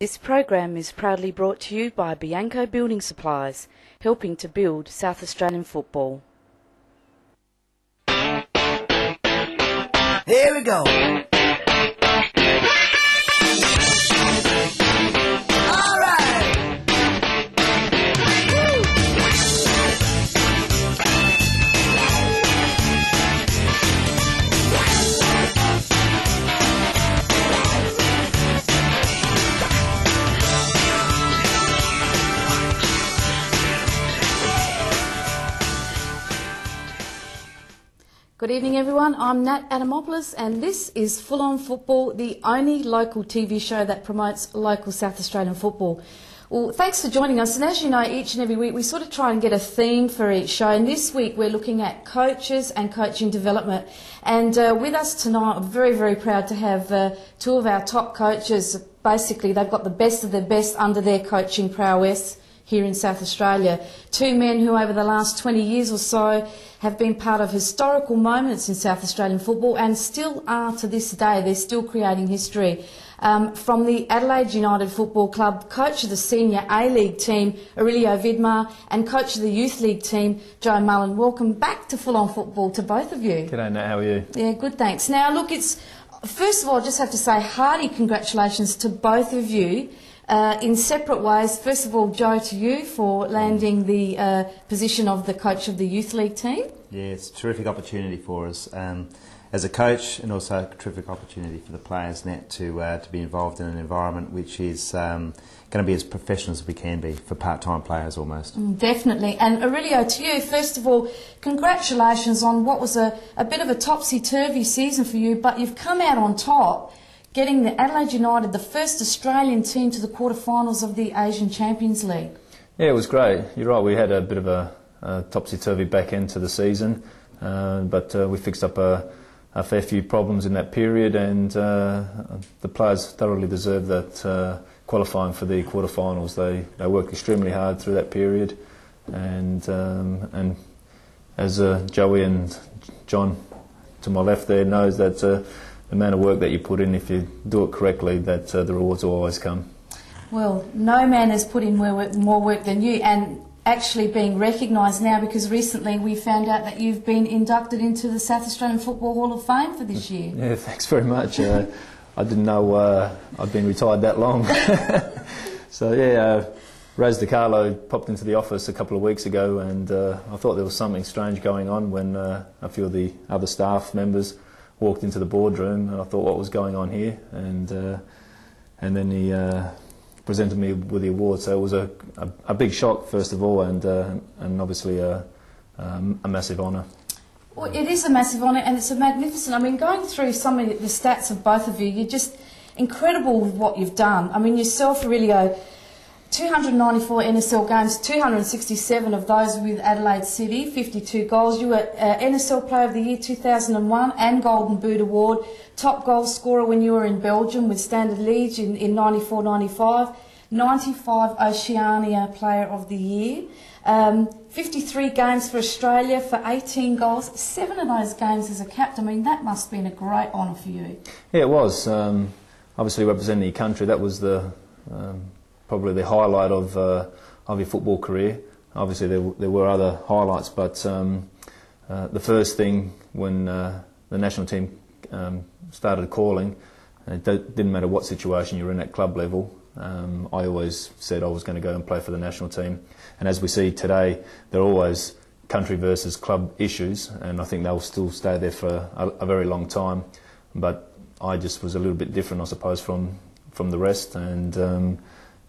This program is proudly brought to you by Bianco Building Supplies, helping to build South Australian football. There we go. All right. Good evening everyone, I'm Nat Adamopoulos and this is Full On Football, the only local TV show that promotes local South Australian football. Well, thanks for joining us, and as you know, each and every week we sort of try and get a theme for each show, and this week we're looking at coaches and coaching development. And with us tonight, I'm very, very proud to have two of our top coaches. Basically, they've got the best of the best under their coaching prowess here in South Australia. Two men who over the last 20 years or so have been part of historical moments in South Australian football and still are to this day. They're still creating history. From the Adelaide United Football Club, coach of the senior A-League team, Aurelio Vidmar, and coach of the youth league team, Joe Mullen. Welcome back to Full On Football to both of you. G'day Nat, how are you? Yeah, good thanks. Now look, it's, first of all I just have to say hearty congratulations to both of you. In separate ways, first of all, Joe, to you for landing the position of the coach of the youth league team. Yeah, it's a terrific opportunity for us as a coach, and also a terrific opportunity for the players, Nat, to be involved in an environment which is going to be as professional as we can be for part-time players almost. Definitely. And Aurelio, to you, first of all, congratulations on what was a bit of a topsy-turvy season for you, but you've come out on top, getting the Adelaide United, the first Australian team, to the quarterfinals of the Asian Champions League. Yeah, it was great. You're right, we had a bit of a topsy-turvy back end to the season, but we fixed up a fair few problems in that period, and the players thoroughly deserved that qualifying for the quarterfinals. They worked extremely hard through that period, and as Joey and John to my left there knows that the amount of work that you put in, if you do it correctly, that the rewards will always come. Well, no man has put in more work than you, and actually being recognised now, because recently we found out that you've been inducted into the South Australian Football Hall of Fame for this year. Yeah, thanks very much. I didn't know I'd been retired that long. So yeah, Raz DiCarlo popped into the office a couple of weeks ago, and I thought there was something strange going on when a few of the other staff members walked into the boardroom, and I thought, what was going on here? And then he presented me with the award. So it was a big shock, first of all, and obviously a massive honour. Well, it is a massive honour, and it's a magnificent. I mean, going through some of the stats of both of you, you're just incredible with what you've done. I mean, yourself, Aurelio, 294 NSL games, 267 of those with Adelaide City, 52 goals. You were NSL Player of the Year 2001 and Golden Boot Award, top goal scorer when you were in Belgium with Standard Liege in 94-95, 95 Oceania Player of the Year, 53 games for Australia for 18 goals, 7 of those games as a captain. I mean, that must have been a great honour for you. Yeah, it was. Obviously representing your country, that was the probably the highlight of your football career. Obviously there were other highlights, but the first thing when the national team started calling, it didn't matter what situation you were in at club level, I always said I was going to go and play for the national team. And as we see today, there are always country versus club issues, and I think they'll still stay there for a very long time. But I just was a little bit different, I suppose, from the rest, and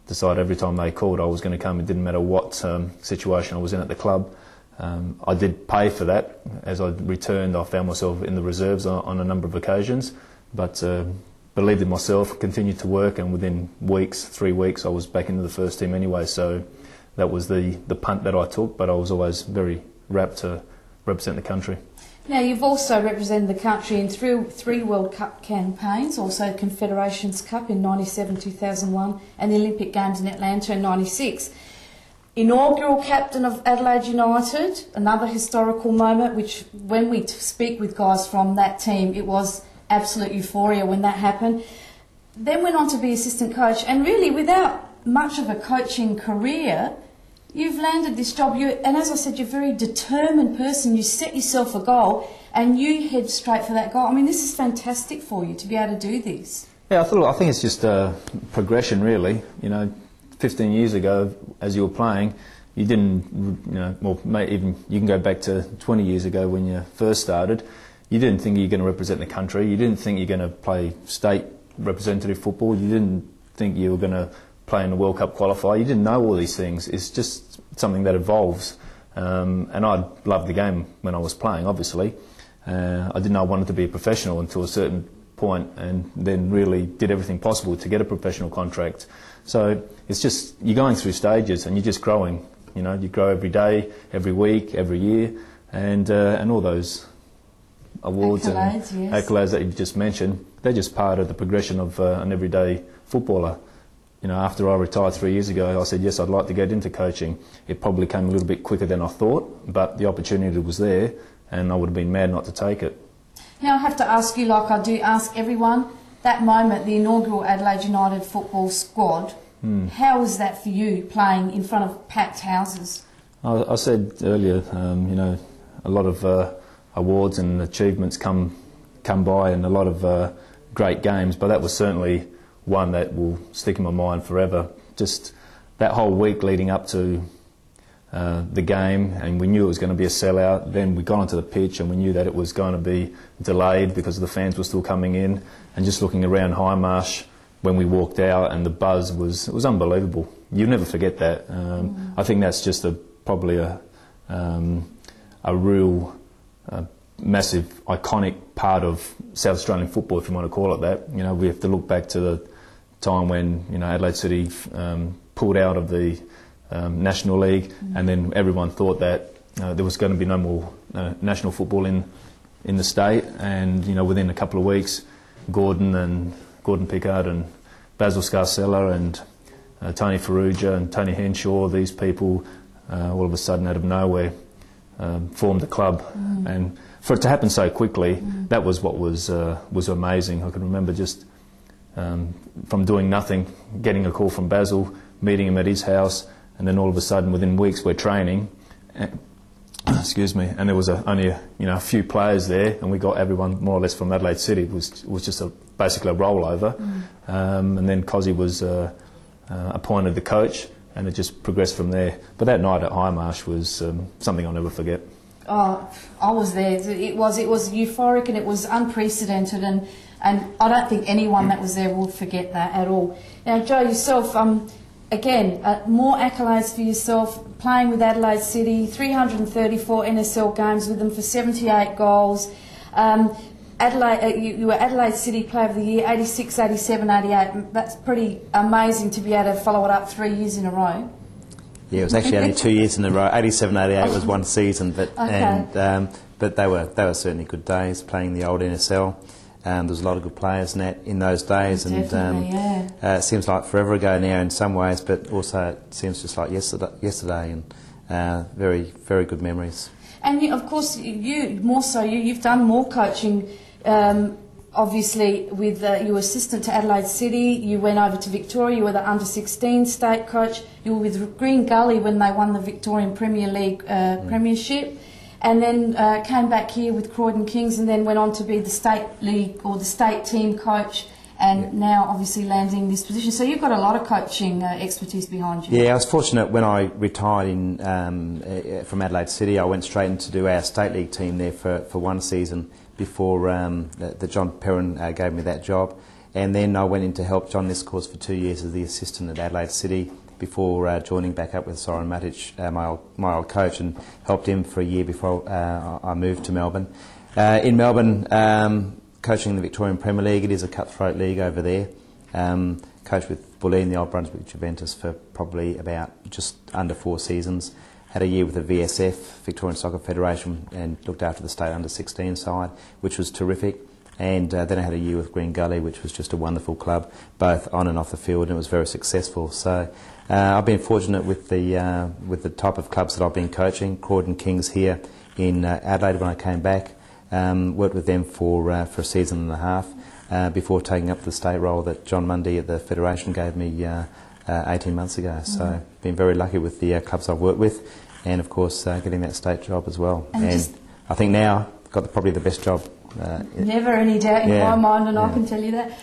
decided every time they called I was going to come. It didn't matter what situation I was in at the club. I did pay for that. As I returned, I found myself in the reserves on a number of occasions, but believed in myself, continued to work, and within weeks, 3 weeks, I was back into the first team anyway. So that was the punt that I took, but I was always very rapt to represent the country. Now, you've also represented the country in three World Cup campaigns, also Confederations Cup in 97, 2001, and the Olympic Games in Atlanta in 96. Inaugural captain of Adelaide United, another historical moment, which when we speak with guys from that team, it was absolute euphoria when that happened. then went on to be assistant coach, and really without much of a coaching career, you've landed this job. And as I said, you're a very determined person. You set yourself a goal and you head straight for that goal. I mean, this is fantastic for you to be able to do this. Yeah, I think it's just a progression, really. You know, 15 years ago, as you were playing, you didn't, you know, well, even you can go back to 20 years ago when you first started. You didn't think you were going to represent the country. You didn't think you were going to play state representative football. You didn't think you were going to play in the World Cup qualifier. You didn't know all these things. It's just something that evolves. And I loved the game when I was playing, obviously. I didn't know I wanted to be a professional until a certain point, and then really did everything possible to get a professional contract. So it's just, you're going through stages and you're just growing. You know, you grow every day, every week, every year, and all those awards accolades, and yes, accolades that you just mentioned, they're just part of the progression of an everyday footballer. You know, after I retired 3 years ago, I said, yes, I'd like to get into coaching. It probably came a little bit quicker than I thought, but the opportunity was there, and I would have been mad not to take it. Now, I have to ask you, like I do ask everyone, that moment, the inaugural Adelaide United football squad, how was that for you, playing in front of packed houses? I said earlier, you know, a lot of awards and achievements come by, and a lot of great games, but that was certainly one that will stick in my mind forever. Just that whole week leading up to the game, and we knew it was going to be a sellout. Then we got onto the pitch and we knew that it was going to be delayed because the fans were still coming in, and just looking around High Marsh when we walked out, and the buzz was, it was unbelievable. You'll never forget that. I think that's just probably a real massive, iconic part of South Australian football, if you want to call it that. You know, we have to look back to the time when, you know, Adelaide City pulled out of the National League, and then everyone thought that there was going to be no more national football in the state. And you know, within a couple of weeks, Gordon Pickard and Basil Scarcella and Tony Ferrugia and Tony Henshaw, these people all of a sudden out of nowhere formed a club, and for it to happen so quickly, that was what was amazing. I can remember just from doing nothing, getting a call from Basil, meeting him at his house, and then all of a sudden, within weeks, we're training. And, excuse me. And there was only a few players there, and we got everyone more or less from Adelaide City. It was just basically a rollover, and then Cozzy was appointed the coach, and it just progressed from there. But that night at High Marsh was something I'll never forget. Oh, I was there. It was euphoric, and it was unprecedented, and I don't think anyone that was there will forget that at all. Now, Joe, yourself, again, more accolades for yourself, playing with Adelaide City, 334 NSL games with them for 78 goals. You were Adelaide City Player of the Year, 86, 87, 88. That's pretty amazing to be able to follow it up 3 years in a row. Yeah, it was actually only 2 years in a row. 87, 88 was one season, but okay. But they were certainly good days playing the old NSL. There was a lot of good players in those days, and it seems like forever ago now in some ways, but also it seems just like yesterday, and very, very good memories. And you, of course, you've done more coaching, obviously, with you were assistant to Adelaide City, you went over to Victoria, you were the under-16 state coach, you were with Green Gully when they won the Victorian Premier League premiership. And then came back here with Croydon Kings, and then went on to be the state league or the state team coach, and now obviously landing this position. So you've got a lot of coaching expertise behind you. Yeah, I was fortunate when I retired from Adelaide City. I went straight in to do our state league team there for one season before the John Perrin gave me that job, and then I went in to help John Niskors for 2 years as the assistant at Adelaide City, before joining back up with Soren Matic, my old coach, and helped him for a year before I moved to Melbourne. In Melbourne, coaching the Victorian Premier League, it is a cutthroat league over there. Coached with Bulleen, the old Brunswick Juventus, for probably about just under 4 seasons. Had a year with the VSF, Victorian Soccer Federation, and looked after the state under-16 side, which was terrific. And then I had a year with Green Gully, which was just a wonderful club, both on and off the field, and it was very successful. So I've been fortunate with the type of clubs that I've been coaching. Croydon Kings here in Adelaide when I came back, worked with them for a season and a half. before taking up the state role that John Mundy at the Federation gave me 18 months ago. So I've been very lucky with the clubs I've worked with, and of course getting that state job as well. And I think now I've got probably the best job. Never any doubt in my mind, and I can tell you that.